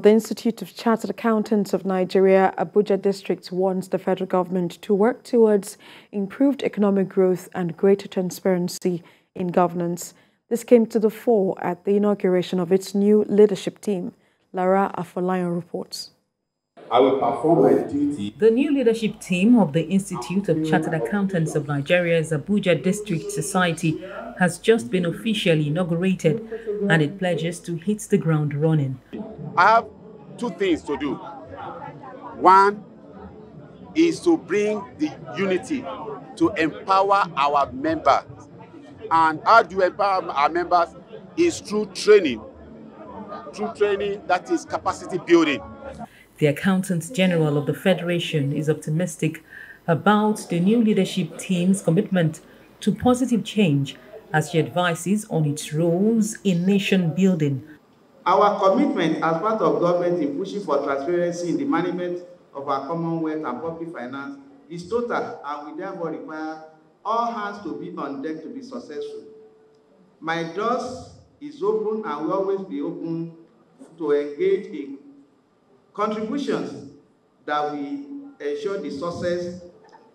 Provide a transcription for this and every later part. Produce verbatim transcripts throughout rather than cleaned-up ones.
The Institute of Chartered Accountants of Nigeria, Abuja District wants the federal government to work towards improved economic growth and greater transparency in governance. This came to the fore at the inauguration of its new leadership team. Lara Afolayan reports. I will perform my duty. The new leadership team of the Institute of Chartered Accountants of Nigeria's Abuja District Society has just been officially inaugurated, and it pledges to hit the ground running. I have two things to do. One is to bring the unity to empower our members. And how do we empower our members? Is through training. Through training, that is capacity building. The Accountant General of the Federation is optimistic about the new leadership team's commitment to positive change as she advises on its roles in nation building. Our commitment as part of government in pushing for transparency in the management of our commonwealth and public finance is total, and we therefore require all hands to be on deck to be successful. My doors is open and will always be open to engage in contributions that will ensure the success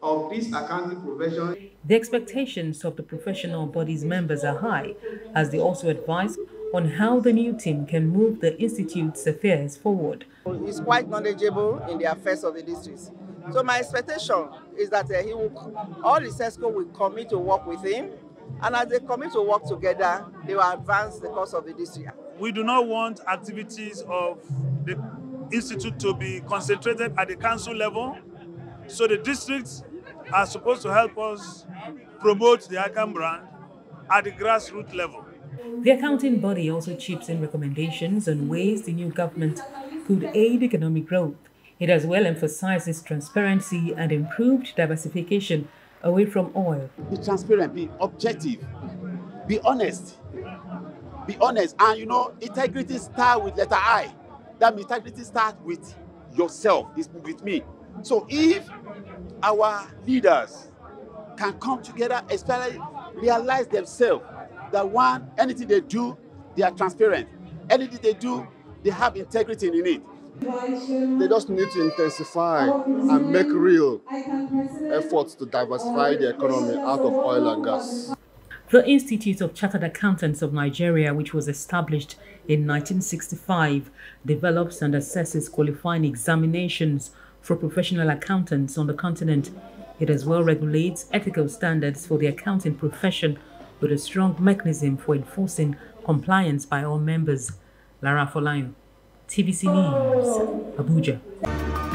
of this accounting profession. The expectations of the professional body's members are high, as they also advise on how the new team can move the Institute's affairs forward. He's quite knowledgeable in the affairs of the districts. So my expectation is that uh, he will, all the C S C O will commit to work with him, and as they commit to work together, they will advance the cause of the district. We do not want activities of the Institute to be concentrated at the council level, so the districts are supposed to help us promote the Account brand at the grassroots level. The accounting body also chips in recommendations on ways the new government could aid economic growth. It as well emphasizes transparency and improved diversification away from oil. Be transparent, be objective, be honest, be honest. And you know, integrity starts with letter I. That means integrity starts with yourself, it's with me. So if our leaders can come together, especially realize themselves that one, anything they do, they are transparent. Anything they do, they have integrity in it. They just need to intensify and make real efforts to diversify the economy out of oil and gas. The Institute of Chartered Accountants of Nigeria, which was established in nineteen sixty-five, develops and assesses qualifying examinations for professional accountants on the continent. It as well regulates ethical standards for the accounting profession with a strong mechanism for enforcing compliance by all members. Lara Afolayan, T V C News, Abuja.